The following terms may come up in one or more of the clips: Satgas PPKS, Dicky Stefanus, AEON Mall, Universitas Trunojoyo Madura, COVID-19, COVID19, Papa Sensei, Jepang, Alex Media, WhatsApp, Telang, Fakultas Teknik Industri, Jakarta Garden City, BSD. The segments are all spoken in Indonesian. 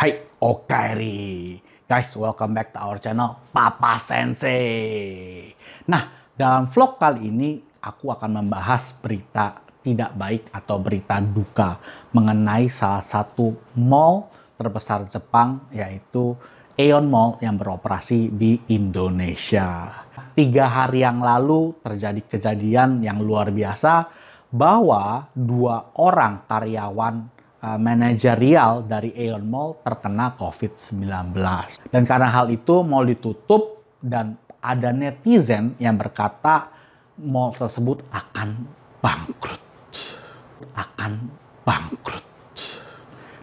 Hai, Okairi. Guys, welcome back to our channel Papa Sensei. Nah, dalam vlog kali ini aku akan membahas berita tidak baik atau berita duka mengenai salah satu mall terbesar Jepang, yaitu AEON Mall yang beroperasi di Indonesia. 3 hari yang lalu terjadi kejadian yang luar biasa bahwa 2 orang karyawan manajerial dari AEON Mall terkena COVID-19. Dan karena hal itu mall ditutup dan ada netizen yang berkata mall tersebut akan bangkrut.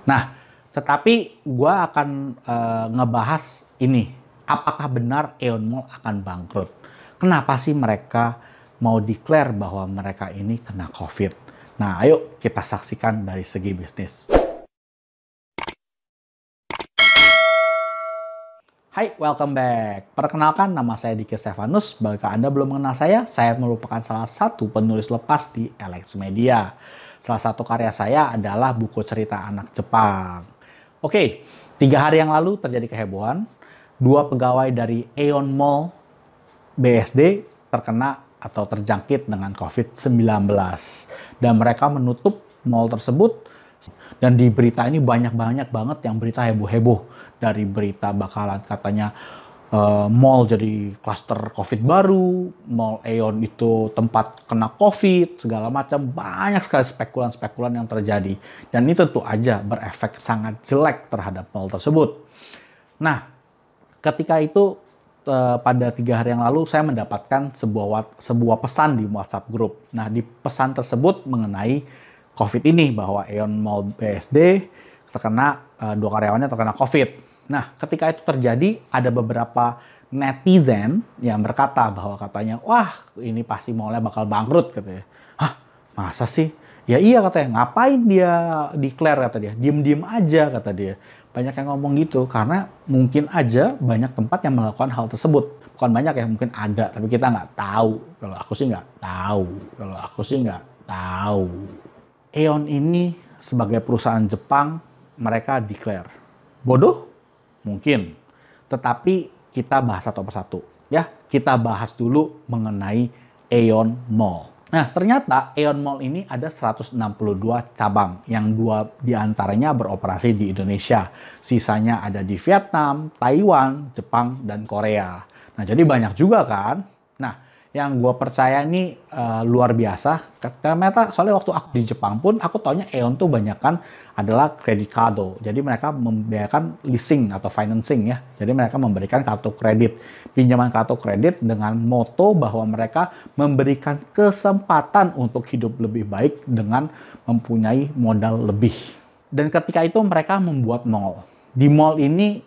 Nah, tetapi gue akan ngebahas ini. Apakah benar AEON Mall akan bangkrut? Kenapa sih mereka mau declare bahwa mereka ini kena COVID? Nah, ayo kita saksikan dari segi bisnis. Hai, welcome back. Perkenalkan, nama saya Dicky Stefanus. Bagi Anda belum mengenal saya merupakan salah satu penulis lepas di Alex Media. Salah satu karya saya adalah buku cerita anak Jepang. Oke, 3 hari yang lalu terjadi kehebohan. 2 pegawai dari AEON Mall BSD terkena atau terjangkit dengan COVID-19. Dan mereka menutup mall tersebut. Dan di berita ini banyak banget yang berita heboh-heboh. Dari berita bakalan katanya mall jadi klaster COVID baru, mall AEON itu tempat kena COVID, segala macam. Banyak sekali spekulan-spekulan yang terjadi. Dan ini tentu aja berefek sangat jelek terhadap mall tersebut. Nah, ketika itu pada 3 hari yang lalu saya mendapatkan sebuah pesan di WhatsApp grup. Nah, di pesan tersebut mengenai COVID ini bahwa AEON Mall BSD terkena 2 karyawannya terkena COVID. Nah, ketika itu terjadi ada beberapa netizen yang berkata bahwa katanya, wah ini pasti mallnya bakal bangkrut katanya. Hah, masa sih? Ya iya katanya, ngapain dia declare kata dia, diem-diem aja kata dia. Banyak yang ngomong gitu, karena mungkin aja banyak tempat yang melakukan hal tersebut. Bukan banyak ya, mungkin ada, tapi kita nggak tahu. Kalau aku sih nggak tahu. AEON ini sebagai perusahaan Jepang, mereka declare. Bodoh? Mungkin. Tetapi kita bahas satu persatu. Ya, kita bahas dulu mengenai AEON Mall. Nah, ternyata AEON Mall ini ada 162 cabang, yang 2 diantaranya beroperasi di Indonesia. Sisanya ada di Vietnam, Taiwan, Jepang, dan Korea. Nah, jadi banyak juga kan? Nah, yang gue percaya ini luar biasa. Ternyata soalnya waktu aku di Jepang pun, aku taunya AEON tuh banyakan adalah kredit kado. Jadi mereka membiarkan leasing atau financing ya. Jadi mereka memberikan kartu kredit. Pinjaman kartu kredit dengan moto bahwa mereka memberikan kesempatan untuk hidup lebih baik dengan mempunyai modal lebih. Dan ketika itu mereka membuat mall. Di mall ini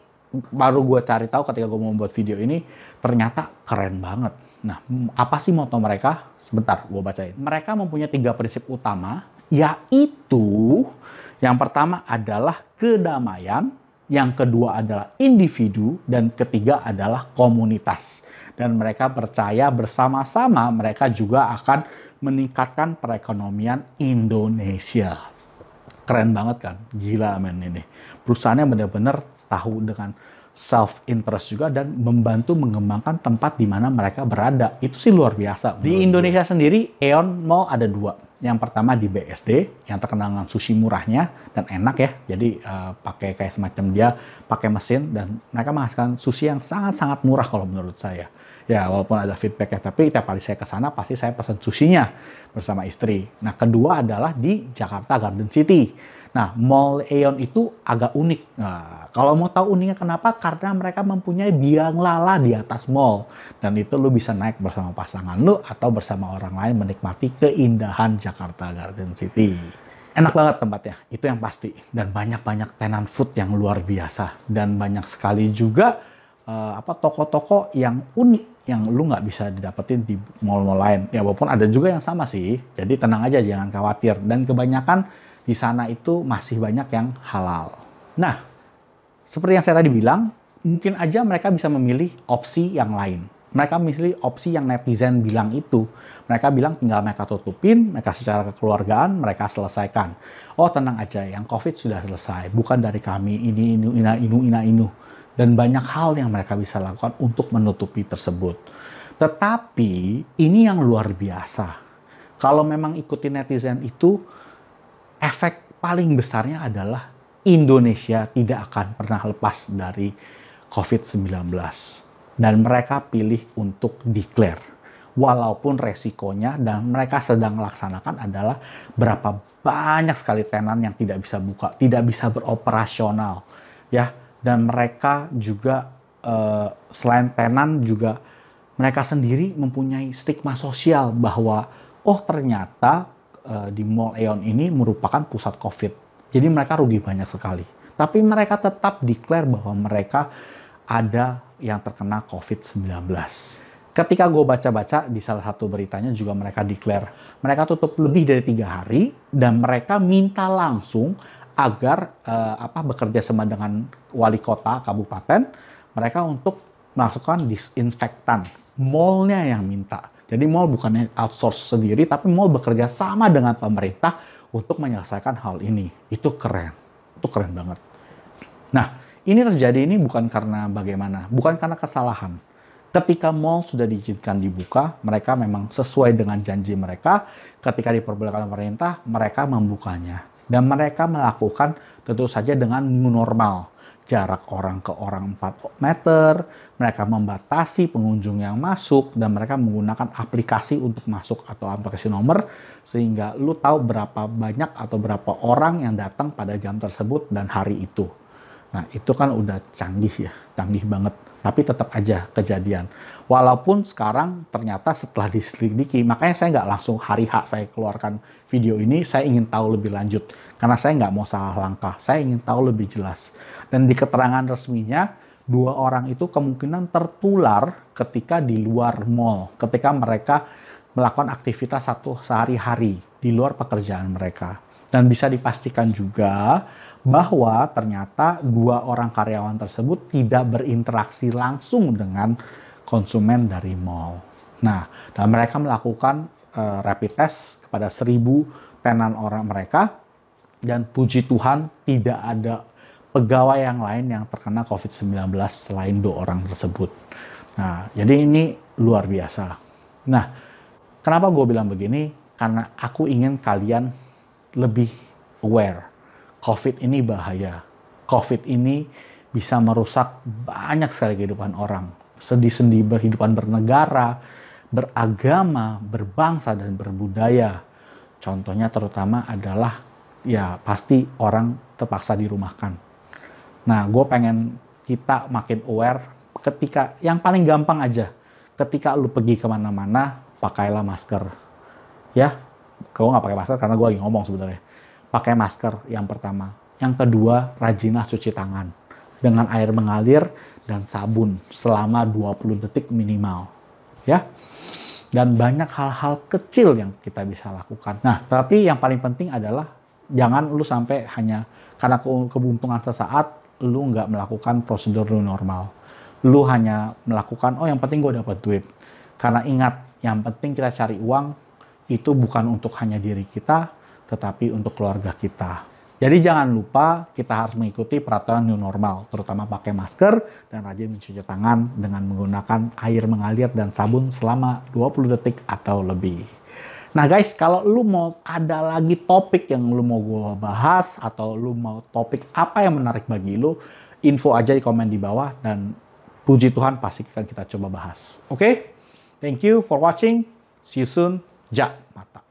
baru gue cari tahu ketika gue mau membuat video ini, ternyata keren banget. Nah, apa sih moto mereka? Sebentar, gue bacain. Mereka mempunyai 3 prinsip utama, yaitu yang pertama adalah kedamaian, yang kedua adalah individu, dan ketiga adalah komunitas. Dan mereka percaya bersama-sama mereka juga akan meningkatkan perekonomian Indonesia. Keren banget kan? Gila men ini. Perusahaannya bener-bener tahu dengan self-interest juga dan membantu mengembangkan tempat di mana mereka berada. Itu sih luar biasa. Di Indonesia sendiri, AEON Mall ada 2. Yang pertama di BSD, yang terkenal dengan sushi murahnya dan enak ya. Jadi pakai kayak semacam dia pakai mesin dan mereka menghasilkan sushi yang sangat-sangat murah kalau menurut saya. Ya walaupun ada feedbacknya, tapi tiap kali saya ke sana pasti saya pesan sushinya bersama istri. Nah, kedua adalah di Jakarta Garden City. Nah, mall AEON itu agak unik. Nah, kalau mau tahu uniknya kenapa? Karena mereka mempunyai biang lala di atas mall. Dan itu lu bisa naik bersama pasangan lu atau bersama orang lain menikmati keindahan Jakarta Garden City. Enak banget tempatnya, itu yang pasti. Dan banyak-banyak tenan food yang luar biasa. Dan banyak sekali juga toko-toko yang unik yang lu nggak bisa didapetin di mall-mall lain. Ya walaupun ada juga yang sama sih. Jadi tenang aja, jangan khawatir. Dan kebanyakan di sana itu masih banyak yang halal. Nah, seperti yang saya tadi bilang, mungkin aja mereka bisa memilih opsi yang lain. Mereka memilih opsi yang netizen bilang itu. Mereka bilang tinggal mereka tutupin, mereka secara kekeluargaan, mereka selesaikan. Oh tenang aja, yang COVID sudah selesai. Bukan dari kami, ini. Dan banyak hal yang mereka bisa lakukan untuk menutupi tersebut. Tetapi ini yang luar biasa. Kalau memang ikutin netizen itu, efek paling besarnya adalah Indonesia tidak akan pernah lepas dari COVID-19. Dan mereka pilih untuk declare. Walaupun resikonya dan mereka sedang laksanakan adalah berapa banyak sekali tenan yang tidak bisa buka, tidak bisa beroperasional, ya. Dan mereka juga selain tenan juga mereka sendiri mempunyai stigma sosial bahwa oh ternyata di Mall Aeon ini merupakan pusat COVID. Jadi mereka rugi banyak sekali. Tapi mereka tetap declare bahwa mereka ada yang terkena COVID-19. Ketika gue baca-baca di salah satu beritanya juga mereka declare. Mereka tutup lebih dari 3 hari dan mereka minta langsung agar bekerja sama dengan wali kota kabupaten mereka untuk melakukan disinfektan. Mallnya yang minta. Jadi mall bukannya outsource sendiri tapi mall bekerja sama dengan pemerintah untuk menyelesaikan hal ini. Itu keren. Itu keren banget. Nah, ini terjadi ini bukan karena bagaimana, bukan karena kesalahan. Ketika mall sudah diizinkan dibuka, mereka memang sesuai dengan janji mereka. Ketika diperbolehkan pemerintah, mereka membukanya. Dan mereka melakukan tentu saja dengan normal. Jarak orang ke orang 4 meter, mereka membatasi pengunjung yang masuk, dan mereka menggunakan aplikasi untuk masuk atau aplikasi nomor, sehingga lu tahu berapa banyak atau berapa orang yang datang pada jam tersebut dan hari itu. Nah, itu kan udah canggih ya, canggih banget. Tapi tetap aja kejadian. Walaupun sekarang ternyata setelah diselidiki, makanya saya nggak langsung hari H saya keluarkan video ini, saya ingin tahu lebih lanjut. Karena saya nggak mau salah langkah, saya ingin tahu lebih jelas. Dan di keterangan resminya, 2 orang itu kemungkinan tertular ketika di luar mall, ketika mereka melakukan aktivitas sehari-hari di luar pekerjaan mereka. Dan bisa dipastikan juga bahwa ternyata 2 orang karyawan tersebut tidak berinteraksi langsung dengan konsumen dari mall. Nah, dan mereka melakukan rapid test kepada 1000 tenan orang mereka dan puji Tuhan tidak ada pegawai yang lain yang terkena COVID-19 selain 2 orang tersebut. Nah, jadi ini luar biasa. Nah, kenapa gue bilang begini? Karena aku ingin kalian lebih aware. COVID ini bahaya. COVID ini bisa merusak banyak sekali kehidupan orang. Sendi-sendi kehidupan bernegara, beragama, berbangsa, dan berbudaya. Contohnya terutama adalah ya pasti orang terpaksa dirumahkan. Nah, gue pengen kita makin aware ketika, yang paling gampang aja, ketika lu pergi kemana-mana, pakailah masker. Ya, kalau nggak pakai masker karena gue lagi ngomong sebenarnya. Pakai masker yang pertama. Yang kedua, rajinlah cuci tangan dengan air mengalir dan sabun selama 20 detik minimal. Ya. Dan banyak hal-hal kecil yang kita bisa lakukan. Nah, tapi yang paling penting adalah jangan lu sampai hanya karena kebuntungan sesaat lu nggak melakukan prosedur lu normal. Lu hanya melakukan, oh yang penting gue dapat duit. Karena ingat, yang penting kita cari uang itu bukan untuk hanya diri kita, tetapi untuk keluarga kita. Jadi jangan lupa kita harus mengikuti peraturan new normal, terutama pakai masker dan rajin mencuci tangan dengan menggunakan air mengalir dan sabun selama 20 detik atau lebih. Nah guys, kalau lu mau ada lagi topik yang lu mau gue bahas atau lu mau topik apa yang menarik bagi lu, info aja di komen di bawah dan puji Tuhan pasti akan kita coba bahas. Oke? Thank you for watching. See you soon. Jak mata.